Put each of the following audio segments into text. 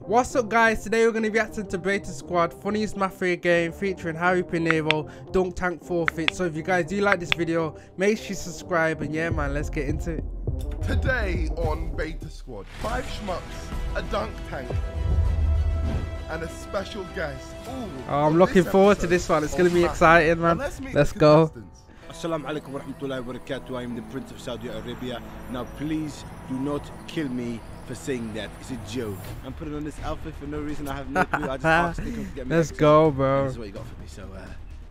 What's up guys, today we're going to be reacting to Beta Squad, Funniest Mafia Game featuring Harry Pinero, Dunk Tank Forfeit. So if you guys do like this video, make sure you subscribe and yeah man, let's get into it. Today on Beta Squad, 5 schmucks, a dunk tank and a special guest. I'm looking forward to this one, it's going to be exciting man, let's go. Assalamu alaikum wa rahmatullahi wa barakatuh, I am the Prince of Saudi Arabia. Now please do not kill me for saying that, it's a joke. I'm putting on this outfit for no reason, I have no clue. I just asked to get me. Let's go, bro. This is what you got for me. So,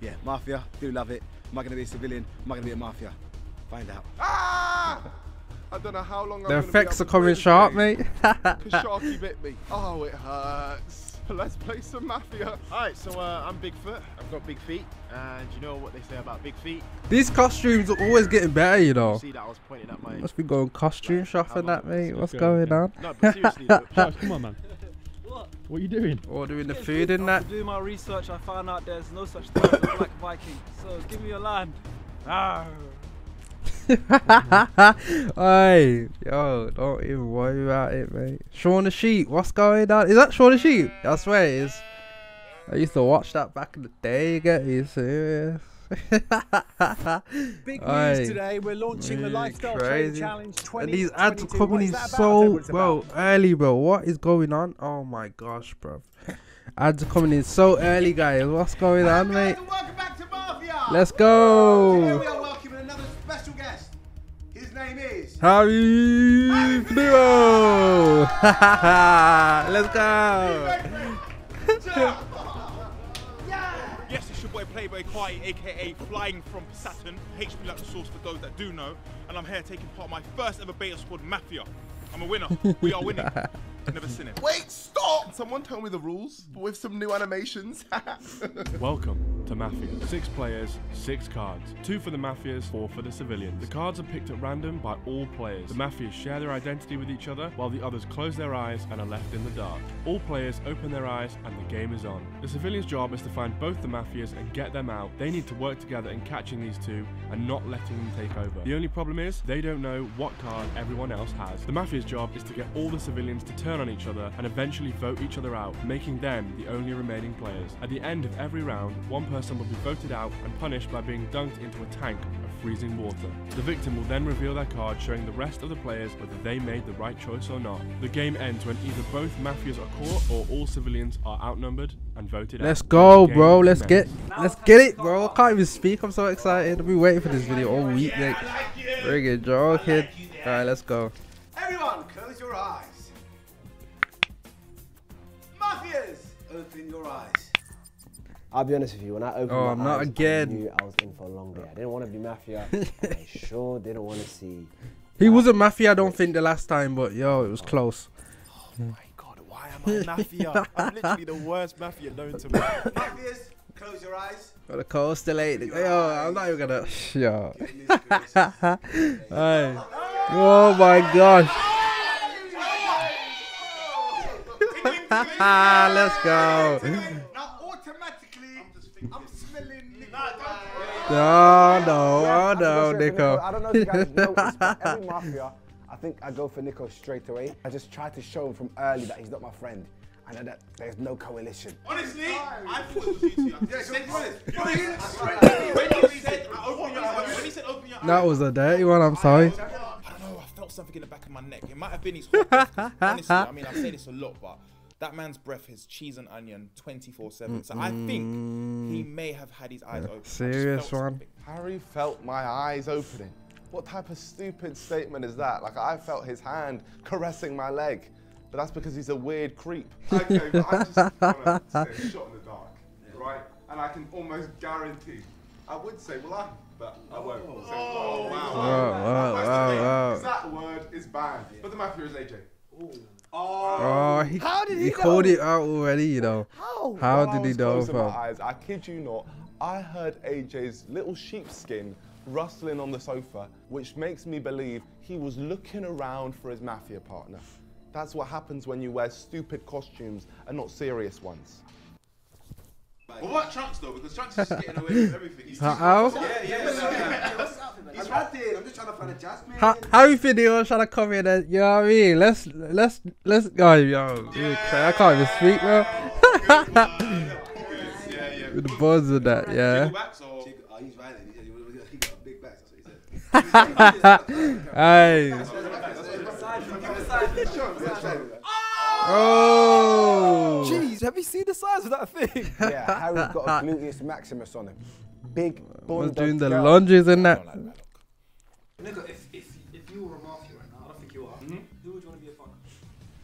yeah, mafia, do love it. Am I gonna be a civilian? Am I gonna be a mafia? Find out. Ah! I don't know how long. The effects are coming sharp, mate. Sharky bit me. Oh, it hurts. Let's play some mafia. All right, so I'm Bigfoot. I've got big feet, and you know what they say about big feet. These costumes are always getting better, you know. See that I was pointing at my. Must be going costume shopping at mate. What's going on? No, but seriously, come on, man. What are you doing? Ordering the food in that. Doing my research, I found out there's no such thing as a black Viking. So give me your land. Ah. Hey, yo, don't even worry about it, mate. Shaun the Sheep, what's going on? Is that Shaun the Sheep? I swear it is. I used to watch that back in the day. You get me serious? Big news today. We're launching the lifestyle challenge 2022. And these ads are coming in so early, bro. What is going on? Oh my gosh, bro. Ads are coming in so early, guys. What's going on, mate? Welcome back to Mafia. Let's go. Today we are welcoming another special guest. His name is Harry Pinero. Let's go. Yes, it's your boy Playboy Kai, aka Flying from Saturn, HP Lux Source for those that do know, and I'm here taking part of my first ever Beta Squad Mafia. I'm a winner. We are winning. Never seen it. Wait, stop! Can someone tell me the rules with some new animations? Welcome to Mafia. 6 players, 6 cards. 2 for the Mafias, 4 for the civilians. The cards are picked at random by all players. The Mafias share their identity with each other, while the others close their eyes and are left in the dark. All players open their eyes and the game is on. The civilians' job is to find both the Mafias and get them out. They need to work together in catching these two and not letting them take over. The only problem is they don't know what card everyone else has. The Mafia's job is to get all the civilians to turn on each other and eventually vote each other out, making them the only remaining players. At the end of every round, one person will be voted out and punished by being dunked into a tank of freezing water. The victim will then reveal their card showing the rest of the players whether they made the right choice or not. The game ends when either both Mafias are caught or all civilians are outnumbered and voted out. Let's go, bro. Let's get it, bro. I can't even speak. I'm so excited. I've been waiting for this video all week, mate. Friggin' joke, kid. Alright, let's go. Everyone, close your eyes. Mafias, open your eyes. I'll be honest with you, when I opened my eyes, I knew I was in for a long day. I didn't want to be Mafia, and I sure didn't want to see... He wasn't Mafia, I don't think, the last time, but yo, it was close. Oh my god, why am I Mafia? I'm literally the worst Mafia known to me. Mafias, close your eyes. Got a constellate. Yo, I'm not even gonna... Yo. Hey. Oh my gosh. Let's go. Now automatically, I'm smelling Niko. Oh no, Niko. I don't know if you guys know this, but every Mafia, I think I go for Niko straight away. I just try to show him from early that he's not my friend. And that there's no coalition. Honestly, I thought it was you two. When he said open your eyes. That was a dirty one, I'm sorry. I don't know, I felt something in the back of my neck. It might have been his hot. Honestly, I mean, I say this a lot, but... That man's breath is cheese and onion 24/7. So I think he may have had his eyes open. Serious one. Something. Harry felt my eyes opening. What type of stupid statement is that? Like I felt his hand caressing my leg, but that's because he's a weird creep. Okay, but I'm just gonna say shot in the dark, right? And I can almost guarantee. I would say, well, but I won't. Oh, so, wow. That word is banned. Yeah. But the Mafia is AJ. Ooh. Oh, he called it out already, you know. How did he know? I kid you not, I heard AJ's little sheepskin rustling on the sofa, which makes me believe he was looking around for his Mafia partner. That's what happens when you wear stupid costumes and not serious ones. Well, what about Chunkz though? Because Chunkz is getting away with everything. He's yeah, yeah. What's up with He's ratted. I'm just trying to find a Jasmine. Harry Pinero trying to come in and, you know what I mean? Let's go, yo. Yeah. I can't even speak, bro. Yeah. With the buzz of that, yeah. He's riding. He got a big back. That's what he said. Hey. Oh! Jeez, have you seen the size of that thing? Yeah, Harry's got a gluteus maximus on him. Big, bone. Doing the lunges in that. Nigga, if you were a mafia right now, I don't think you are. Mm-hmm. Who would you want to be a partner?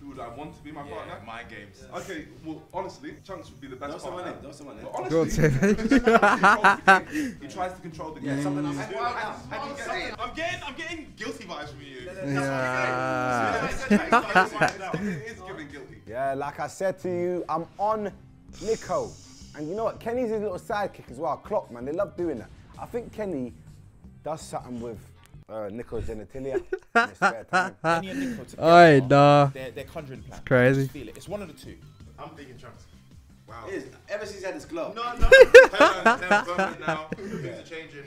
Who would I want to be my partner? Yeah, my games. Yeah. Okay, well, honestly, Chunkz would be the best partner. That's someone in. Honestly, he tries to control the game. I'm getting guilty vibes from you. That's what it is. Yeah, like I said to you, I'm on Niko. And you know what? Kenny's his little sidekick as well. Clock, man. They love doing that. I think Kenny does something with Niko's genitalia in his spare time. Kenny and Niko together. Oh, nah. They're conjuring plans. It's crazy. Just feel it. It's one of the two. I'm thinking Chunkz. Wow. It is. Ever since he had his glove. No. Now. Things are changing.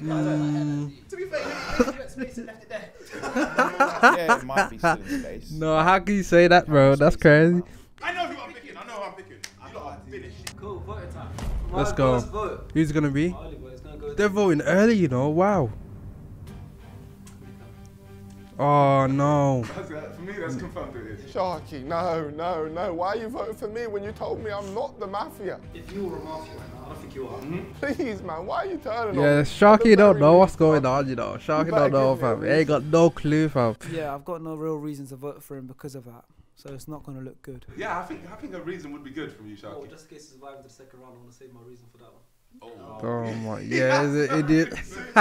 To be fair, you had space and left it there. Yeah, it might be still in space. No, how can you say that, bro? That's crazy. I know who I'm picking. You lot are finished. Cool, voting time. Let's go. Vote. Who's going to be? They're voting early, you know. Wow. Oh, no. For me, that's confirmed it is. Sharky, no. Why are you voting for me when you told me I'm not the mafia? If you were a mafia right now, I don't think you are. Mm-hmm. Please, man, why are you turning on? Yeah, Sharky don't know what's going on, you know. Sharky don't know, fam. He ain't got no clue, fam. Yeah, I've got no real reason to vote for him because of that. So it's not going to look good. Yeah, I think a reason would be good from you, Sharky. Oh, just in case you survive the second round, I want to save my reason for that one. Oh, oh my, yeah, is it idiot? I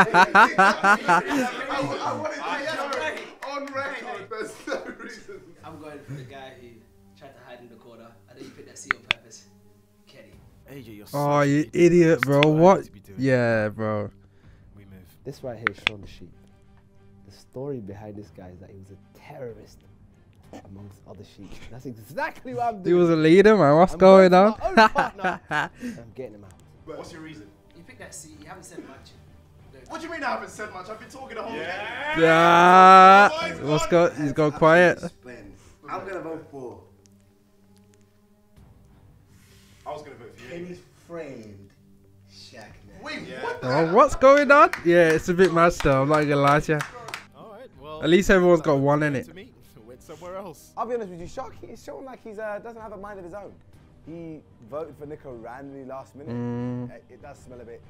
want it to on record. There's no reason. I'm going for the guy who tried to hide in the corner. I think you picked that C on purpose. Kenny. AJ, you're so. Oh, you idiot, bro! What? Yeah, bro. We move. This right here is Shaun the Sheep. The story behind this guy is that he was a terrorist. Amongst other sheep. That's exactly what I'm doing. He was a leader, man. What's going on? I'm getting him out. What's your reason? You picked that seat. You haven't said much. What do you mean I haven't said much? I've been talking the whole game. Yeah. What's going on? He's gone quiet. I'm going to vote for. I was going to vote for you. Kenny's friend, Shaq. Wait, what the hell? What's going on? Yeah, it's a bit mad still. I'm not going to lie to you. All right, well, at least everyone's got one in it. Somewhere else. I'll be honest with you, Sharky is showing like he doesn't have a mind of his own. He voted for Niko randomly last minute. Mm. It does smell a bit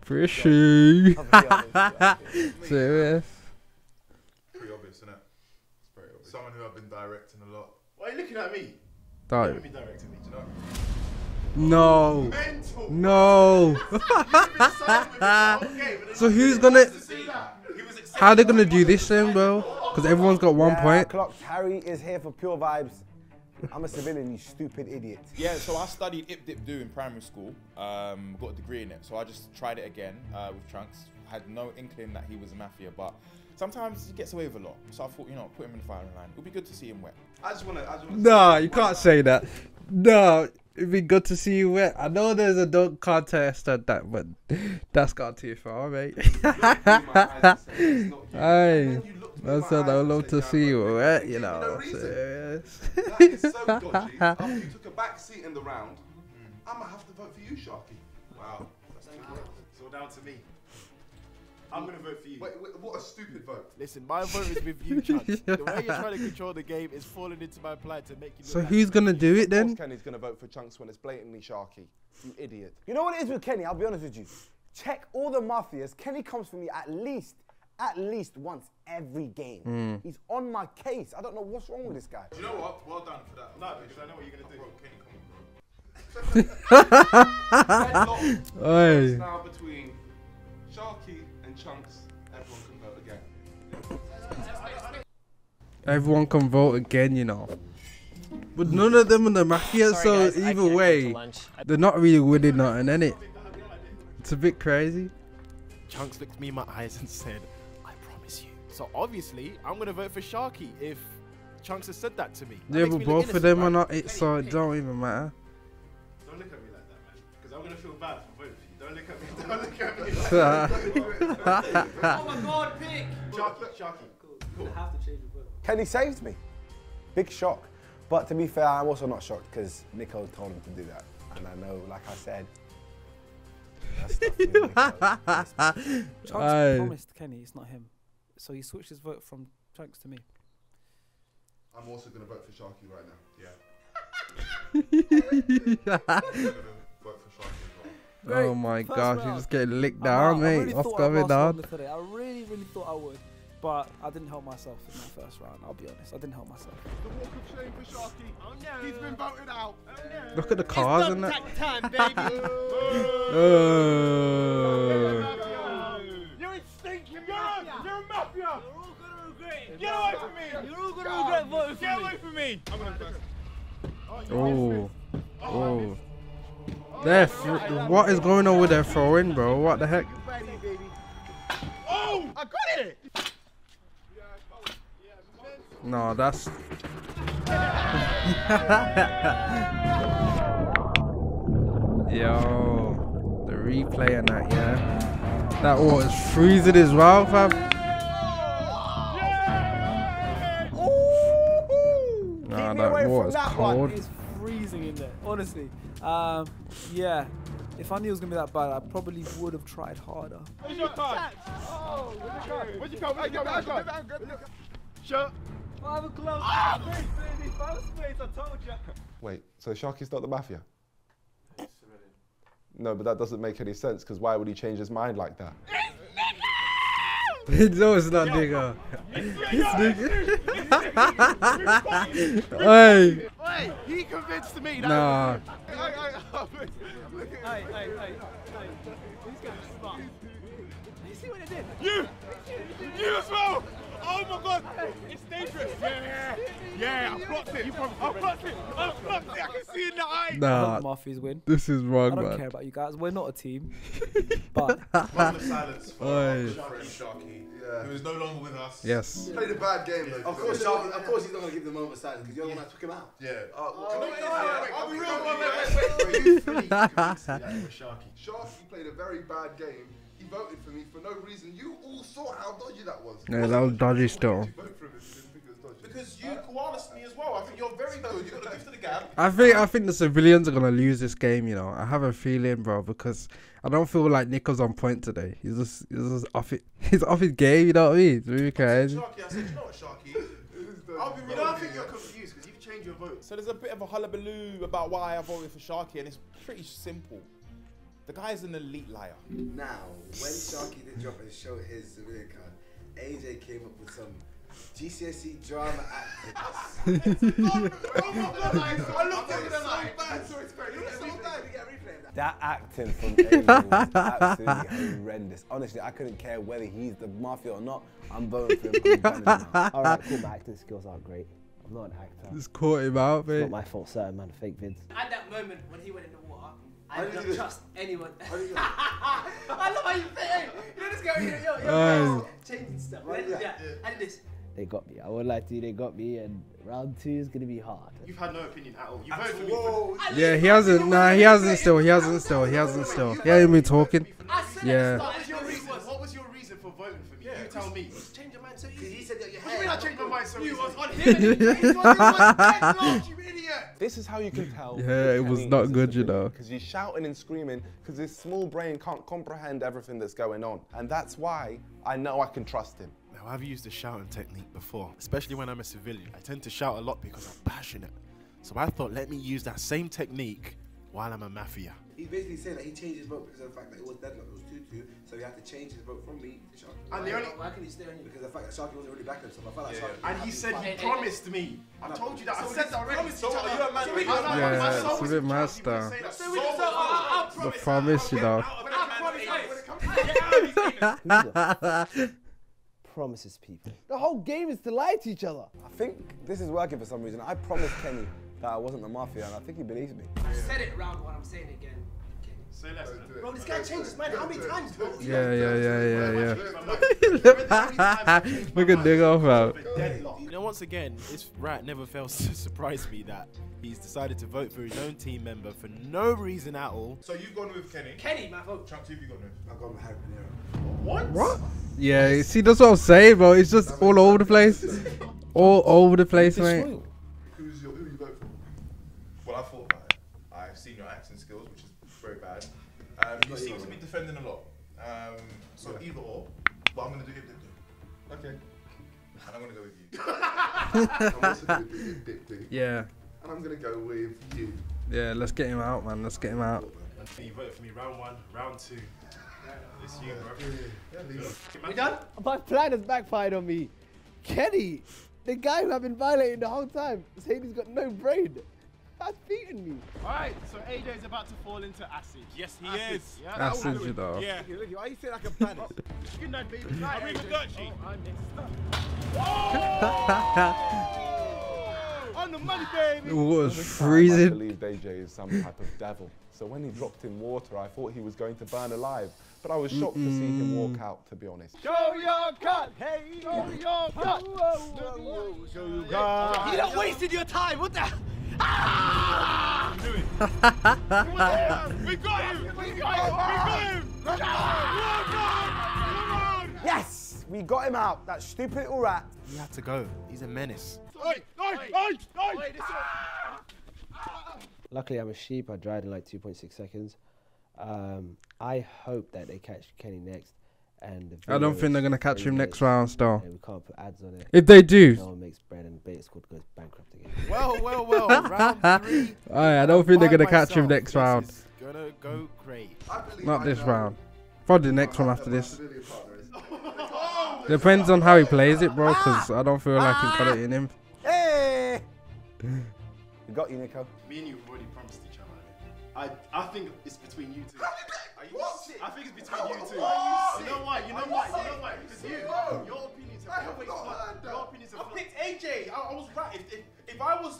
fishy. Serious. Pretty obvious, isn't it? It's pretty obvious. Someone who I've been directing a lot. Why are you looking at me? Don't. You've been directing me, do you know? No. Mental. No. So who's gonna? How they gonna do this then, bro? Because everyone's got one point. Clocked. Harry is here for pure vibes. I'm a civilian, you stupid idiot. Yeah, so I studied Ip Dip Do in primary school. Got a degree in it, so I just tried it again with Chunkz. Had no inkling that he was a mafia, but sometimes he gets away with a lot. So I thought, you know, put him in the firing line. It would be good to see him wet. I just wanna. No, you can't say that. No. It'd be good to see you wet. I know there's a dunk contest at that, but that's gone too far, mate. Hey, I said I'd love to see you wet, you know. Serious. That is so dodgy. After you took a back seat in the round, I'm gonna have to vote for you, Sharky. Wow. It's all down to me. I'm going to vote for you. Wait, what a stupid vote. Listen, my vote is with you, Chunkz. The way you're trying to control the game is falling into my plight to make you. So who's going to do it then? Kenny's going to vote for Chunkz when it's blatantly Sharky. You idiot. You know what it is with Kenny? I'll be honest with you. Check all the mafias. Kenny comes for me at least once every game. He's on my case. I don't know what's wrong with this guy. Do you know what? Well done for that. No, because I know what you're going to do. Kenny, come on, bro. It's now between Sharky and Chunkz. Everyone can vote again. Everyone can vote again, you know. But none of them are the mafia, so guys, either way, they're not really winning nothing, innit? It's a bit crazy. Chunkz looked me in my eyes and said, "I promise you." So obviously, I'm gonna vote for Sharky if Chunkz has said that to me. That yeah, but both innocent, of them are not it, so it don't even matter. Don't look at me like that, man, because I'm gonna feel bad for voting for you. Don't Don't look at me. Don't look at me. Oh my God, pick. Sharky. Cool. I have to change the book. Kenny saved me. Big shock. But to be fair, I'm also not shocked because Niko told him to do that. And I know, like I said, that's not really Chunkz promised Kenny, it's not him. So he switched his vote from Chunkz to me. I'm also going to vote for Sharky right now. Yeah. I'm going to vote for Sharky as well. Great. Oh my gosh, you're just getting licked down, mate. Really what's going down? I really, really thought I would. But I didn't help myself in my first round, I'll be honest. I didn't help myself. The walk of shame for Sharky. Oh no. He's been voted out. Oh no. Look at the cars and that. It's not that time, baby. Oh. You're in stinking mafia. You're a mafia. You're all going to regret it. Get away from me. You're all going to regret voting for me. Get away from me. I'm going to first. Oh. Oh. What is going on with their throwing, bro? What the heck? Oh! I got it! No, that's... Yo, the replay and that, yeah. That water's freezing as well, fam. Nah, that water's cold. It's freezing in there, honestly. Yeah. If I knew it was going to be that bad, I probably would have tried harder. Where's your card? Oh, where's your card? Where's your card? Shut. I have a glove. Space, I told you. Wait, so Sharky's not the mafia? No, but that doesn't make any sense, because why would he change his mind like that? It's Niko! No, it's not Niko. It's Niko. Hey. Hey, he convinced me. Nah. Hey. He's going to smart. You see what it did? You as well! Oh my God! It's dangerous! Yeah, I blocked it! I blocked it! I can see it in the eye! Nah, Murphy's win. This is wrong, man. I don't care about you guys. We're not a team. But... moment of silence for Sharky, who is no longer with us. Yes. He played a bad game, though. Of course, Sharky, of course he's not going to give the moment of silence, because you're the one that took him out. Yeah. I'll be real. Wait. Sharky played a very bad game. He voted for me for no reason. You all saw how dodgy that was. Yeah, that was dodgy still. Because you koalas me as well. I think you're very good. You got a gift of the gab. I think the civilians are gonna lose this game. You know, I have a feeling, bro, because I don't feel like Niko's on point today. He's just off it. He's off his game. You know what I mean? It's really crazy. I said, you know what, Sharky? I'll be real. I think you're confused because you've changed your vote. So there's a bit of a hullabaloo about why I voted for Sharky, and it's pretty simple. The guy's an elite liar. Now, when Sharky did drop and show his civilian card, AJ came up with some GCSE drama acting. I looked at it and I bad. That acting from AJ was absolutely horrendous. Honestly, I couldn't care whether he's the mafia or not. I'm voting for him. Alright, cool, my acting skills aren't great. I'm not an actor. Just caught him out, mate. It's not my fault, certain man, fake vids. At that moment when he went in the water, I don't trust anyone. I love how you fit in. You know this guy, yo, changing stuff. I did this. They got me. I won't lie to you, they got me, and round two is gonna be hard. You've had no opinion at all. You've heard from me. Yeah, he hasn't. Nah, he hasn't still. He hasn't been talking. Yeah. What was your reason for voting for me? You tell me. Change your mind so easy. He said that your hair. What do you mean I changed my mind so easy? You was on him. This is how you can tell. Yeah, it was not good, you know. Because you're shouting and screaming because his small brain can't comprehend everything that's going on. And that's why I know I can trust him. Now, I've used the shouting technique before, especially when I'm a civilian. I tend to shout a lot because I'm passionate. So I thought, let me use that same technique while I'm a mafia. He's basically saying that he changed his vote because of the fact that it was deadlock, it was 2-2, so he had to change his vote from me to Sharky. And the only why can he stay on you? Because of the fact that Sharky wasn't really back himself. I felt like Sharky. And he said he promised me. I told you that. I said that already. So you're a man. Yeah, it's a bit master. The promise, you know. Promises people. The whole game is to lie to each other. I think this is working for some reason. I promised Kenny that I wasn't the mafia, and I think he believes me. I said it round one, I'm saying it again. Say less, man. Bro, this guy changed his mind. How many times, bro? Yeah. Look at dig off out. You know, once again, this rat never fails to surprise me that he's decided to vote for his own team member for no reason at all. So you've gone with Kenny. Kenny, my vote. Chunkz, you've gone with. I've gone with Harry Pinero. What? What? Yeah, see, that's what I'm saying, bro. It's just all over the place. All over the place, mate. Who you vote for? Well, I thought about it. I've seen your acting skills, which is very bad. You seem to be defending a lot. So either or, but I'm going to do hip-dip-dip. Okay. And I'm going to go with you. Yeah. And I'm going to go with you. Yeah, let's get him out, man. Let's get him out. You voted for me round one, round two. It's you, bro. Yeah, you done? My plan has backfired on me. Kenny, the guy who I've been violating the whole time, saying he's got no brain. That's beating me. All right, so AJ's about to fall into acid. Yes, he is. Yeah, acid, you know. Yeah. Why you feel like a planet? Good night, baby. I'm even dirty. I'm next. On the money, baby. It was freezing. I believe AJ is some type of devil. So when he dropped in water, I thought he was going to burn alive. But I was shocked to see him walk out, to be honest. Show your cut! Hey, show your cut! Show your cut! You done wasted your time, what the? Ah! Do it. We got him! We got him! We got him! Well done! Well done! Yes! We got him out, that stupid little rat. He had to go, he's a menace. Oi! Oi! Oi! Oi! Luckily, I'm a sheep, I dried in like 2.6 seconds. I hope that they catch Kenny next. And I don't think they're going to catch him next round, Star. We can't put ads on it. If they do. No one makes bread and Beta Squad goes bankrupt again. Well, well, well. Round three. I don't think they're going to catch him next round. This is gonna go great. Not this round. Probably the next one after this. Depends on how he plays it, bro, because I don't feel like he's got it in him. Hey! We got you, Niko. Me and you already promised each other. I think it's between you two. I think it's between you two. You know why? You know why? You know why? Because your opinions have your opinions have. I picked AJ. I was right. If I was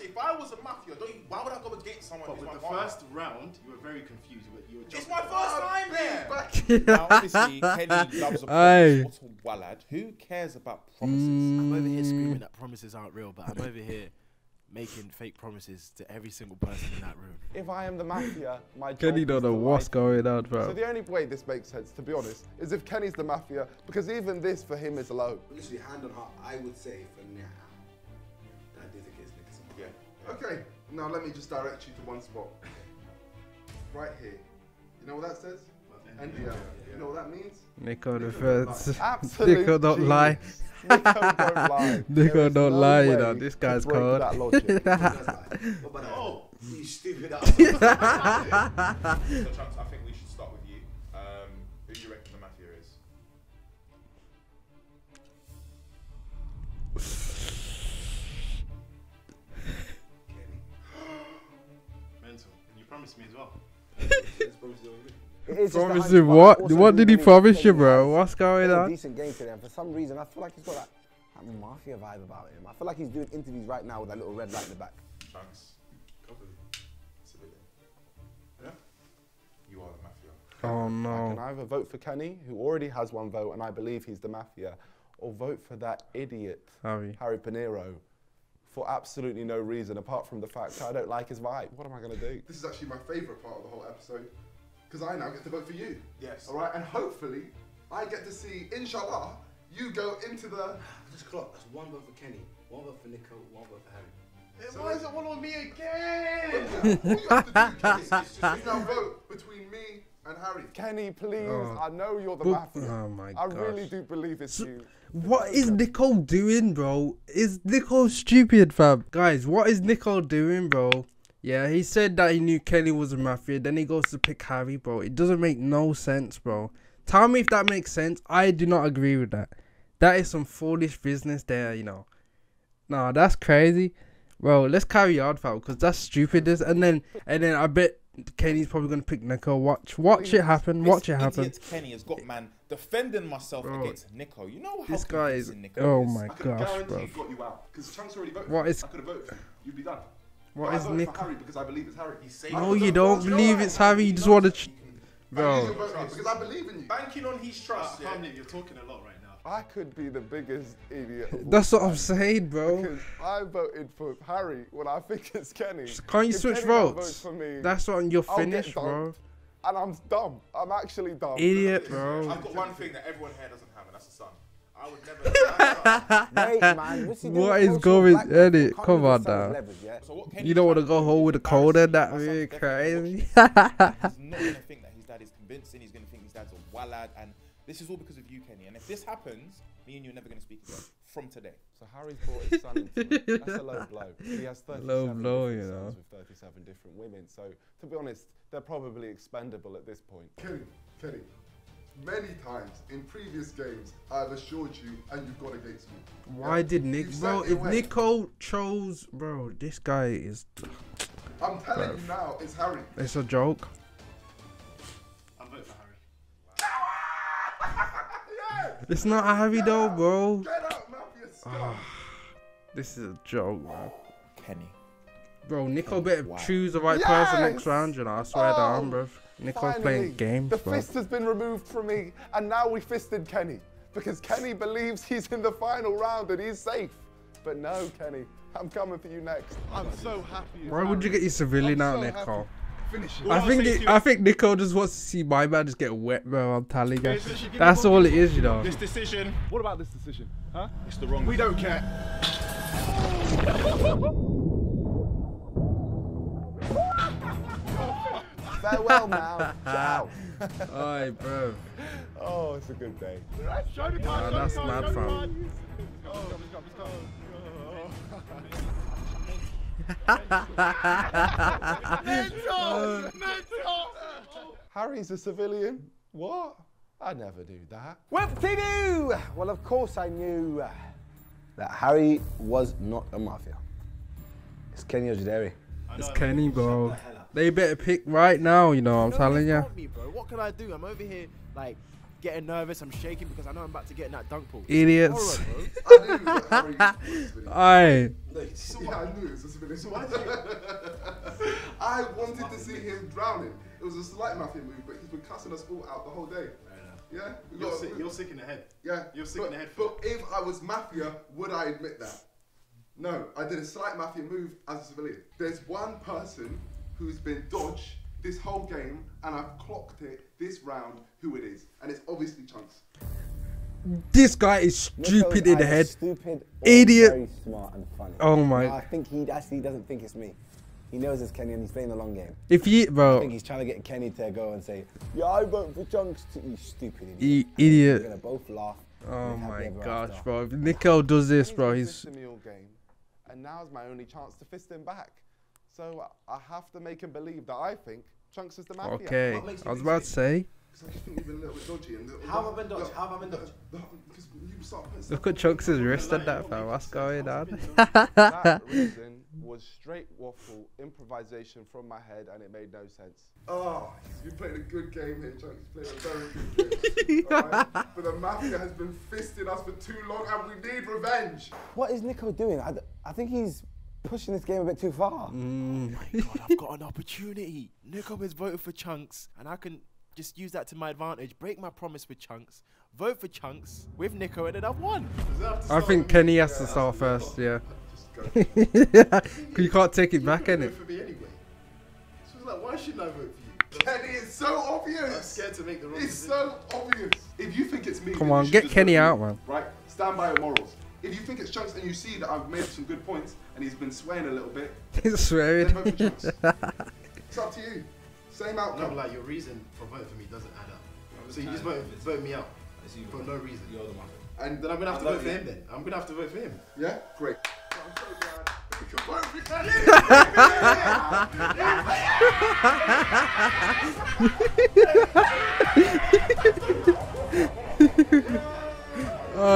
a mafia, why would I go against someone? But with the first round, you were very confused. You were just. It's my first time there. Now, obviously, Kenny loves a promise. What a wallad. Who cares about promises? I'm over here screaming that promises aren't real, but I'm over here making fake promises to every single person in that room. If I am the mafia, my job Kenny don't know what's going on, bro. So the only way this makes sense, to be honest, is if Kenny's the mafia, because even this for him is low. Literally, hand on heart, I would say for now that I do think it's Niko. Yeah. Okay, now let me just direct you to one spot. Right here. You know what that says? India. Yeah. You know what that means? Niko the first. Niko don't lie. Niko don't lie, you know. This guy's cold. Oh, you stupid ass. So, Chunkz, I think we should start with you. Who do you reckon the mafia is? Mental. And you promised me as well. Promise you what? What did he promise you, bro? What's going on? Decent game today, and for some reason, I feel like he's got that mafia vibe about him. I feel like he's doing interviews right now with that little red light in the back. Chunkz, yeah, you are the mafia. Oh no! I can either vote for Kenny, who already has one vote, and I believe he's the mafia, or vote for that idiot Harry Pinero. For absolutely no reason, apart from the fact that I don't like his vibe. What am I going to do? This is actually my favourite part of the whole episode. Because I now get to vote for you. Yes. All right, and hopefully, I get to see, inshallah, you go into the... Just clock, that's one vote for Kenny, one vote for Niko, one vote for Harry. So why is it one on me again? All you have to do is just now vote between me and Harry. Kenny, please, I know you're the mafia. Oh my gosh. I really do believe it's you. What is Niko doing, bro? Is Niko stupid, fam? Guys, what is Niko doing, bro? Yeah, he said that he knew Kenny was a mafia, then he goes to pick Harry, bro. It doesn't make no sense, bro. Tell me if that makes sense. I do not agree with that. That is some foolish business there, you know. Nah, that's crazy. Bro, let's carry on, fam, because that's stupidness. And then I bet Kenny's probably going to pick Niko. Watch it happen. Watch it happen. Kenny has got, man, defending myself against Niko. You know how this guy is. Oh my gosh, bro. Got you out, because Chunkz already voted. What is... I could have voted. You'd be done. What is Niko? Because I believe it's Harry. No, you don't believe it's Harry. You just want to. Bro. Because I believe in you. Banking on his trust. Yeah. You're talking a lot right now. I could be the biggest idiot. That's what I'm saying, bro. Because I voted for Harry when I think it's Kenny. Can't you switch votes? That's what you're finished, bro. And I'm dumb. I'm actually dumb. Idiot, bro. I've got one thing that everyone here doesn't have, and that's the sun. I would never. Wait, man, what is going on? Edit, come on now. Yeah? So you don't want to go home with a cold and that, really crazy. He's not going to think that his dad is convincing. He's going to think his dad's a wallad, and this is all because of you, Kenny. And if this happens, me and you are never going to speak again from today. So Harry's brought his son into it. That's a low blow. He has 37 low blow, you know, with 37 different women. So to be honest, they're probably expendable at this point. Kenny. Many times in previous games, I've assured you, and you've gone against me. Why did Nick, bro? If Niko chose, bro, this guy is. I'm telling you now, it's Harry. It's a joke. I'm voting for Harry. Wow. Yes. It's not Harry though, bro. Get up, man, this is a joke, man. Kenny. Bro, Niko better choose the right person next round, you know. I swear down, bro. Niko's playing games. The fist has been removed from me, and now we fisted Kenny because Kenny believes he's in the final round and he's safe. But no, Kenny, I'm coming for you next. I'm so happy. Why would you get your civilian out, Niko? Finish it. I think Niko just wants to see my man just get wet, bro. I'm telling you, that's all it is, you know. This decision. What about this decision? Huh? It's the wrong. We don't care. Farewell now. Ciao. Oi, bro. Oh, it's a good day. That's mad, fam. Harry's a civilian? What? I never do that. Whoop-de-doo! Well, of course I knew that Harry was not a mafia. It's Kenny Ojideri. It's Kenny, bro. They better pick right now, you know, I'm telling you. Me, bro. What can I do? I'm over here, like, getting nervous. I'm shaking because I know I'm about to get in that dunk pool. Idiots. I knew it was a civilian. I wanted to see him drowning. It was a slight mafia move, but he's been cussing us all out the whole day. Yeah? You're sick in the head. Yeah? You're sick in the head. But if I was mafia, would I admit that? No, I did a slight mafia move as a civilian. There's one person who's been dodged this whole game, and I've clocked it this round who it is, and it's obviously Chunkz. This guy is stupid in the head. Stupid, idiot. Very smart and funny. Oh my! I think he actually doesn't think it's me. He knows it's Kenny, and he's playing the long game. If he, bro, I think he's trying to get Kenny to go and say, "Yeah, I vote for Chunkz." You stupid idiot. Idiot. We're gonna both laugh. Oh my gosh, bro! If Niko does this, bro, he's. And now's my only chance to fist him back. So I have to make him believe that I think Chunkz is the mafia. Okay, I was about to say. Because I just think you've been a little bit dodgy. How have I been dodgy? Look at Chunks's wrist and that, fam. What's going on? That reason was straight waffle improvisation from my head, and it made no sense. Oh, you played a good game here, Chunkz. You played a very good game. Right? But the mafia has been fisting us for too long, and we need revenge. What is Niko doing? I think he's pushing this game a bit too far. Oh my God, I've got an opportunity. Niko has voted for Chunkz, and I can just use that to my advantage. Break my promise with Chunkz. Vote for Chunkz with Niko, and then I've won. I think Kenny has to start first, yeah. You can't take it back, innit? So like, why should I vote for you? Kenny is so obvious. I'm scared to make the wrong decision. It's so obvious. If you think it's me, come on, get Kenny out, man. Right, stand by your morals. If you think it's Chunkz and you see that I've made some good points and he's been swearing a little bit, he's swearing. Then vote for Chunkz. It's up to you. Same outcome. No, like your reason for voting for me doesn't add up. So you just vote me out for no reason. You're the one. And then I'm gonna have to vote for him. Then I'm gonna have to vote for him. Yeah, great. I'm so glad we can vote for him. Oh.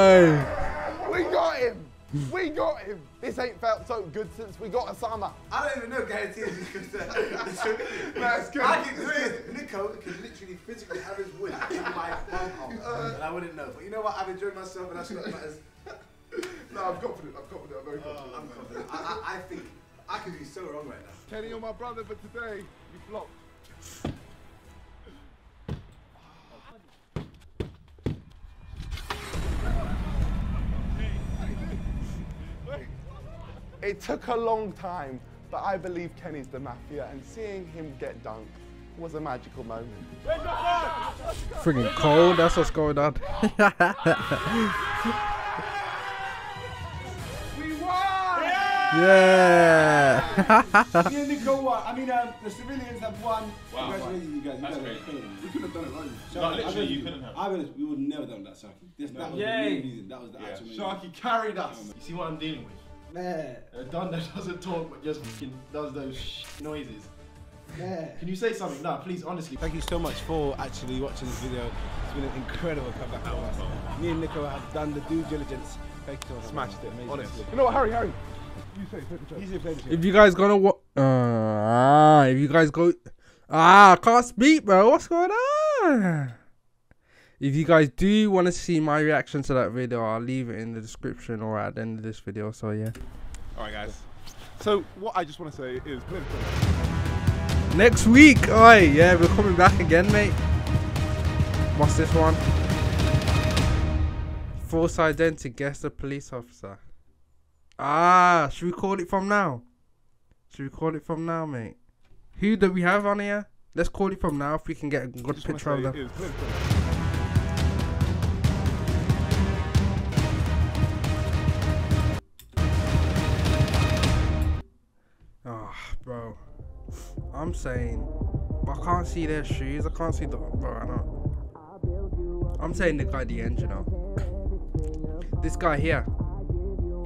We got him. This ain't felt so good since we got Osama. I don't even know guarantees is concerned. That's good. I can Niko could literally physically have his win in my arm, and I wouldn't know. But you know what? I've enjoyed myself, and that's what matters. No, I'm confident. I'm confident. I'm very confident. I'm confident. I think I could be so wrong right now. Kenny, you're my brother, but today you flopped. It took a long time, but I believe Kenny's the Mafia, and seeing him get dunked was a magical moment. Freaking cold, that's what's going on. We won! Yeah! Me and Nicole won. I mean, the civilians have won. Wow. Congratulations, you guys. That's great. We couldn't have done it, right? No, literally, you couldn't have. I mean, we would have never done that, Sharky. That was the main reason. That was the actual reason. Sharky carried us. You see what I'm dealing with? Yeah. Donda doesn't talk, but just fucking does those noises. Yeah. Can you say something? No, please, honestly. Thank you so much for actually watching this video. It's been an incredible comeback for us. Me and Niko have done the due diligence. Thank you. Smashed it, amazing. Honestly. You know what, Harry? You say play the show. If you guys gonna watch, if you guys go, I can't speak, bro. What's going on? If you guys do want to see my reaction to that video, I'll leave it in the description or at the end of this video, so yeah. Alright guys, so what I just want to say is political. Next week, alright, yeah, we're coming back again, mate. What's this one? False identity, guess the police officer. Ah, should we call it from now? Should we call it from now, mate? Who do we have on here? Let's call it from now if we can get a good picture of them. Bro, I'm saying, I can't see their shoes. I can't see the. Bro, I don't. I'm saying the guy at the end, you know. This guy here,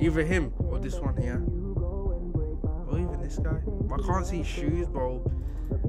either him or this one here, or even this guy. I can't see shoes, bro.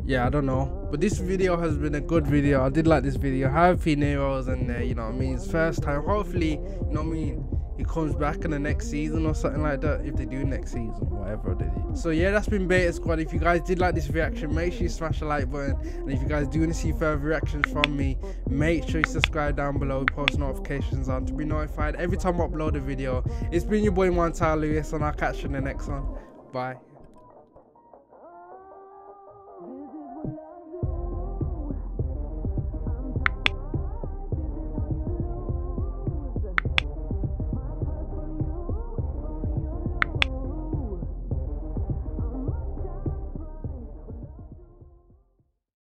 Yeah, I don't know. But this video has been a good video. I did like this video. Harry Pinero's in there, you know what I mean. It's first time. Hopefully, you know what I mean, he comes back in the next season or something like that, if they do next season, whatever they do. So yeah, that's been Beta Squad. If you guys did like this reaction, make sure you smash the like button, and if you guys do want to see further reactions from me, make sure you subscribe down below, post notifications on to be notified every time I upload a video. It's been your boy Montell Louis, and I'll catch you in the next one. Bye.